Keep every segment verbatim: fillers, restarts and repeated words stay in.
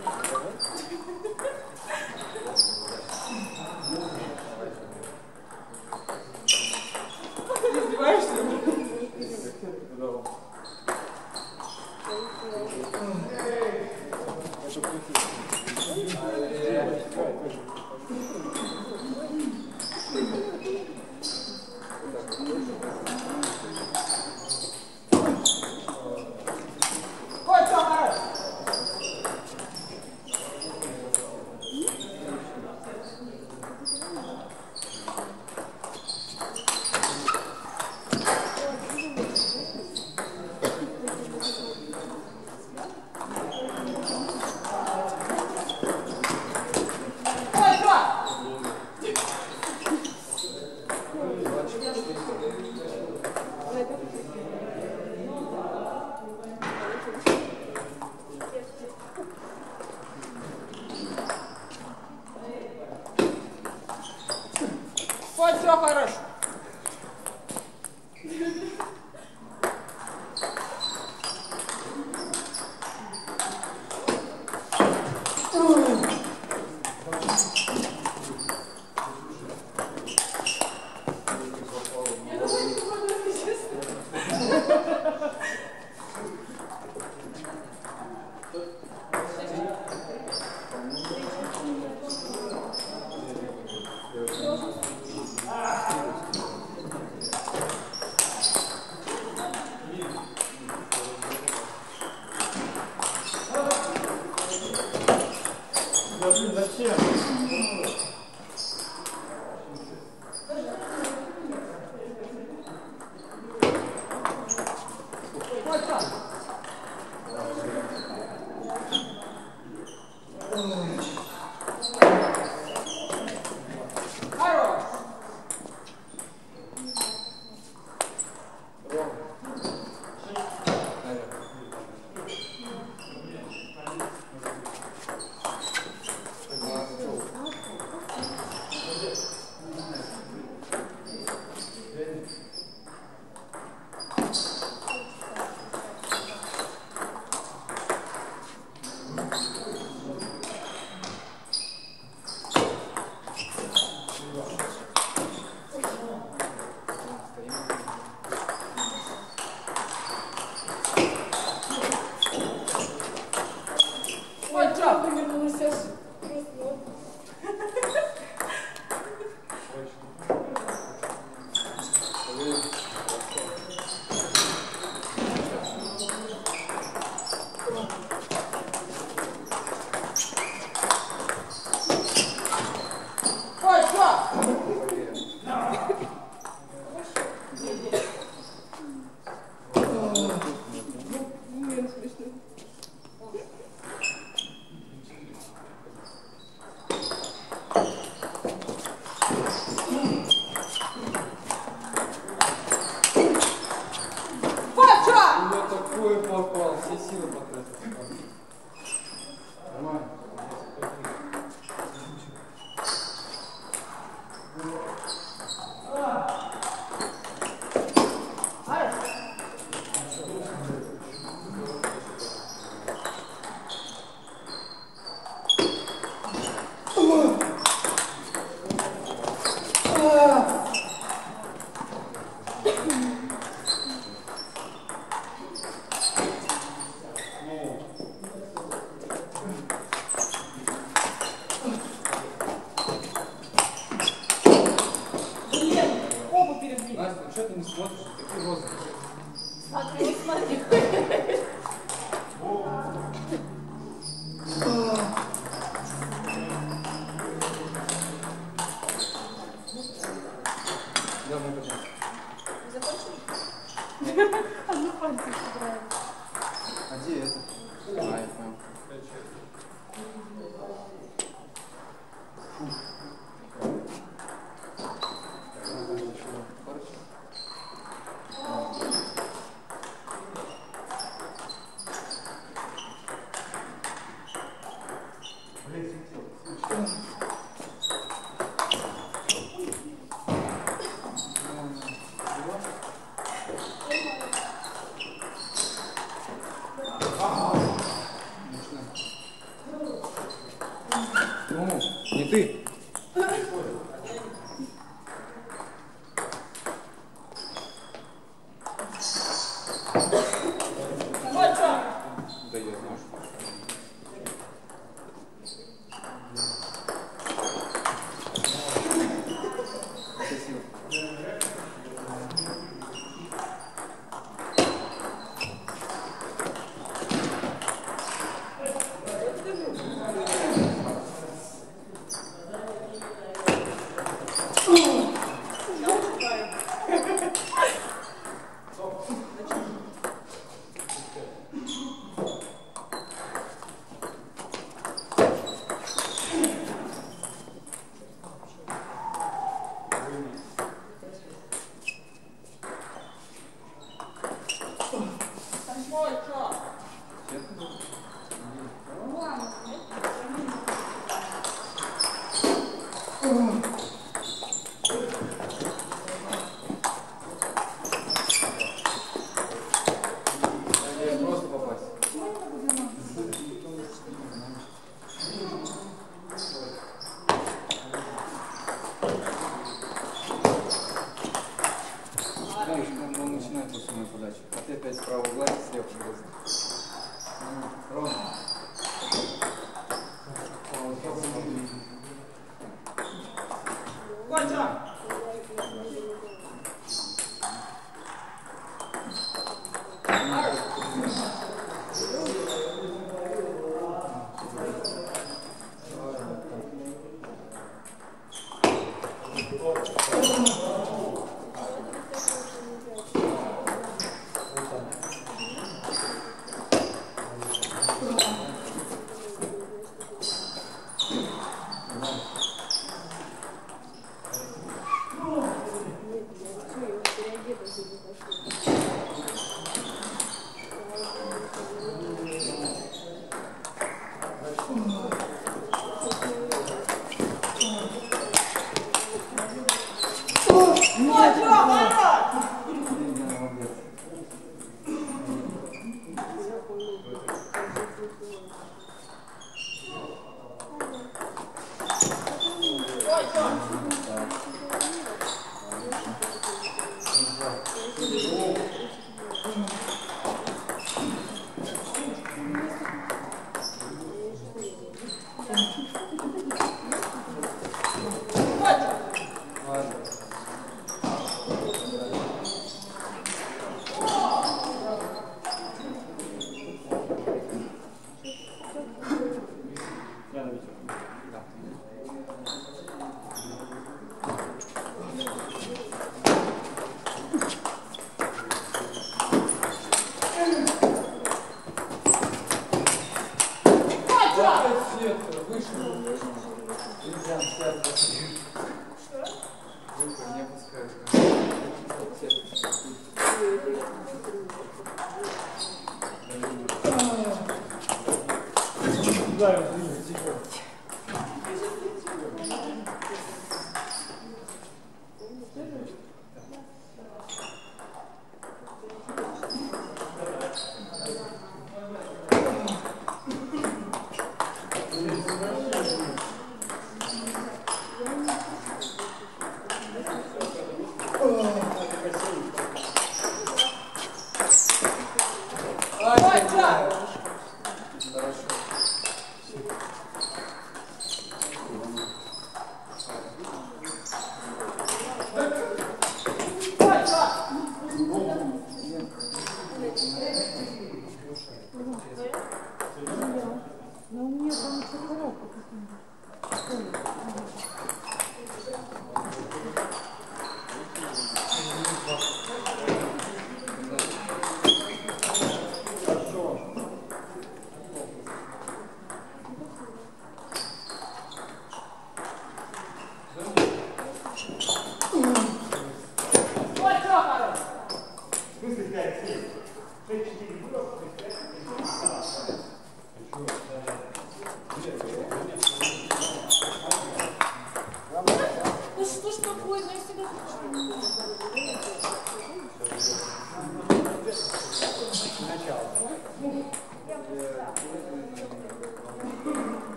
Oh. ты. Хорошо.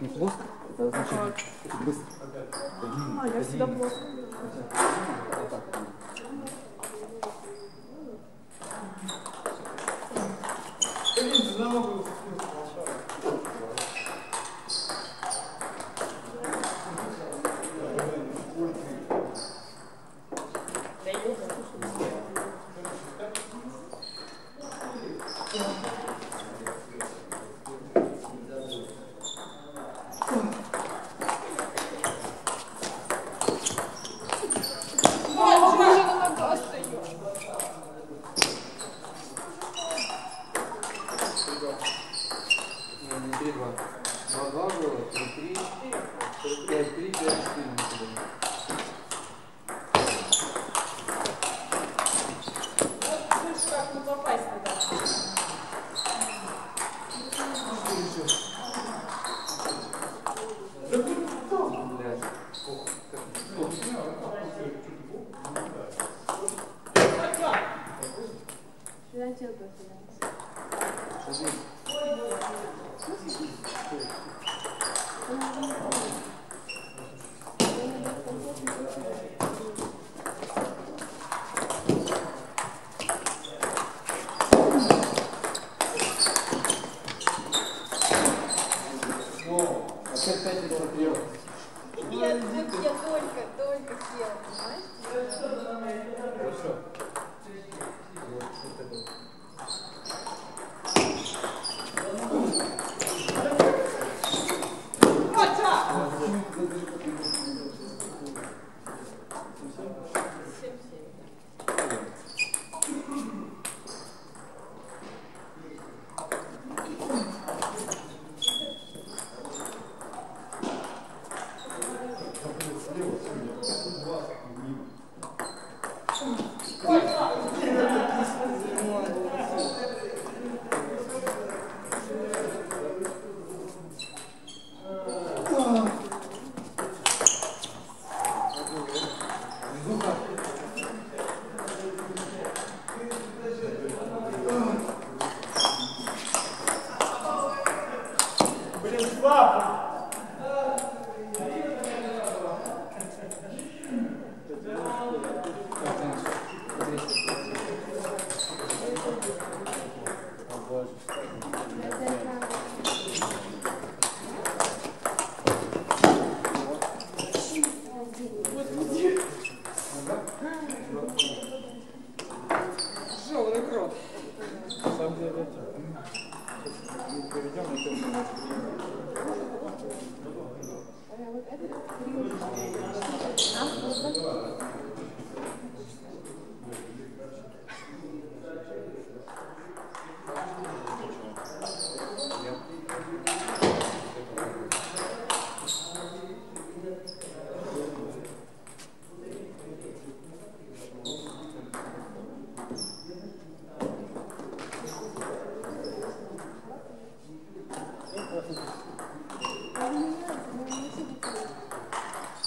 Не плоско, это означает быстро. А, я всегда плоско.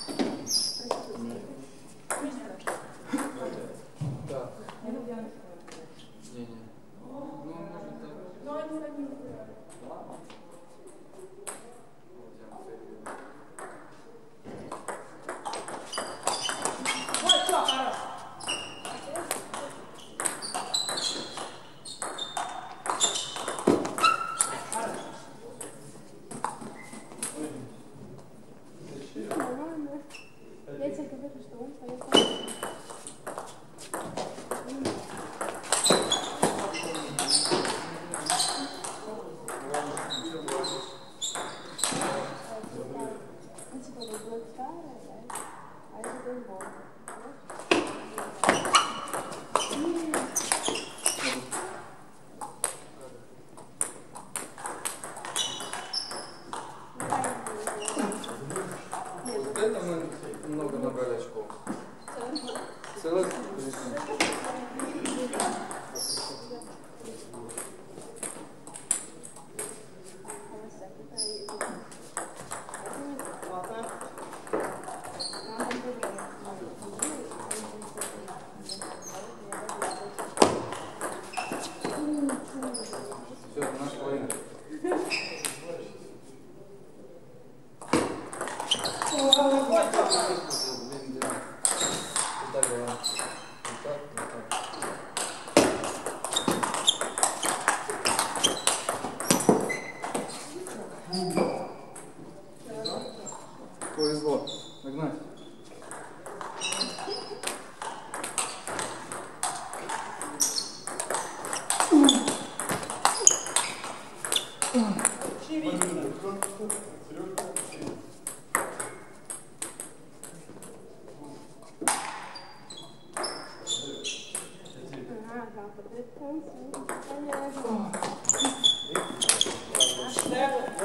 Thank you.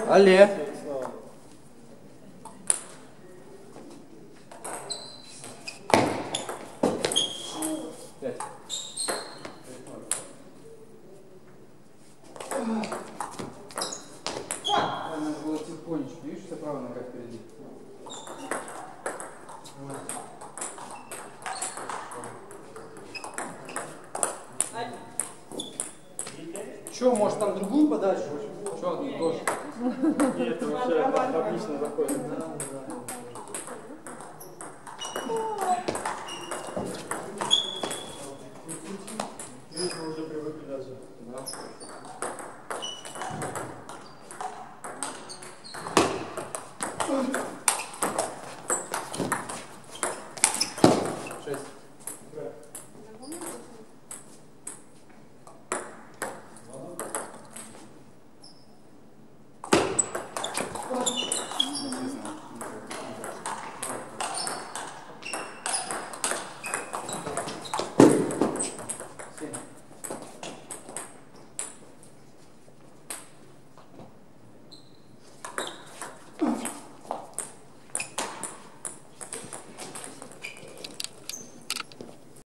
Алле. Че, может там другую подачу? Че, одну тоже? Нет, вообще отлично заходит. Видно, уже привыкли даже.